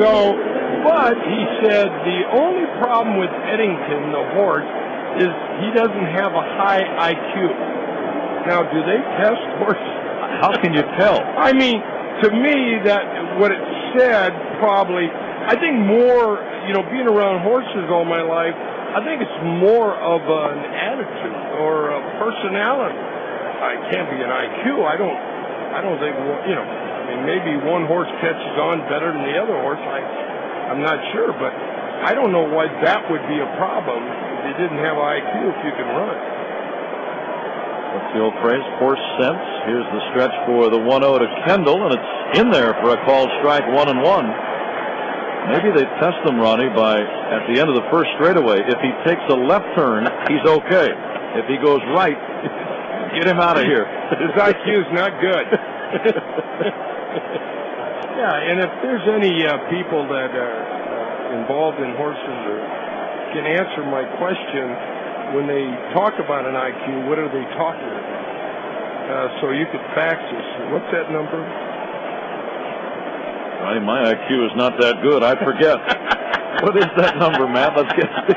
So, but he said the only problem with Eddington, the horse, is he doesn't have a high IQ. Now, do they test horses? How can you tell? I mean, to me, that what it said probably, I think more, you know, being around horses all my life, I think it's more of an attitude or a personality. It can't be an IQ. I don't think, you know, I mean, maybe one horse catches on better than the other horse. I'm not sure, but I don't know why that would be a problem if you didn't have IQ, if you can run. What's the old phrase? Horse sense. Here's the stretch for the 1-0 to Kendall, and it's in there for a called strike, 1-1. Maybe they test them, Ronnie, by at the end of the first straightaway. If he takes a left turn, he's okay. If he goes right, get him out of here. His IQ's not good. Yeah, and if there's any people that are involved in horses or can answer my question, when they talk about an IQ, what are they talking about? So you could fax us. What's that number? My IQ is not that good. I forget. What is that number, Matt? Let's get it.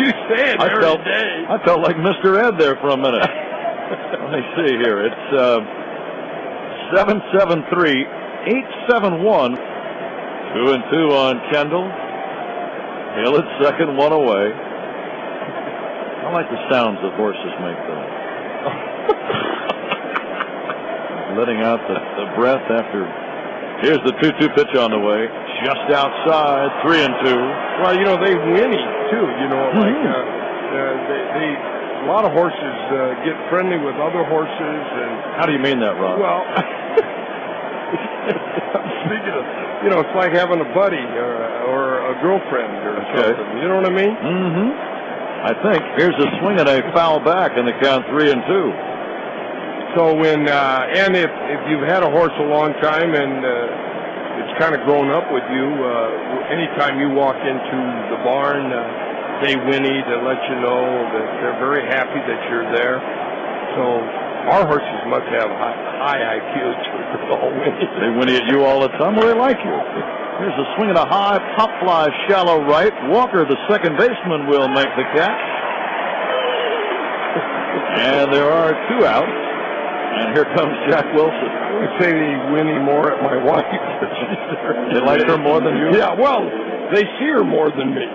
You say it every day. I felt like Mr. Ed there for a minute. Let me see here. It's 773-871. 2-2 on Kendall. Hill at second, one away. I like the sounds that horses make, though. Letting out the breath after. Here's the 2-2 pitch on the way, just outside, 3-2. Well, you know, they whinny too. You know, like they a lot of horses get friendly with other horses. And how do you mean that, Rob? Well, speaking of, you know, it's like having a buddy or a girlfriend or something. You know what I mean? Mm-hmm. I think here's a swing and a foul back in the count, 3-2. So when and if you've had a horse a long time and it's kind of grown up with you, anytime you walk into the barn, they whinny to let you know that they're very happy that you're there. So our horses must have high IQs. They whinny at you all the time, or they like you. Here's a swing and a high pop fly, shallow right. Walker, the second baseman, will make the catch, and there are two outs. And here comes Jack Wilson. I would say they whinny more at my wife. They like her more than you? Yeah, well, they see her more than me.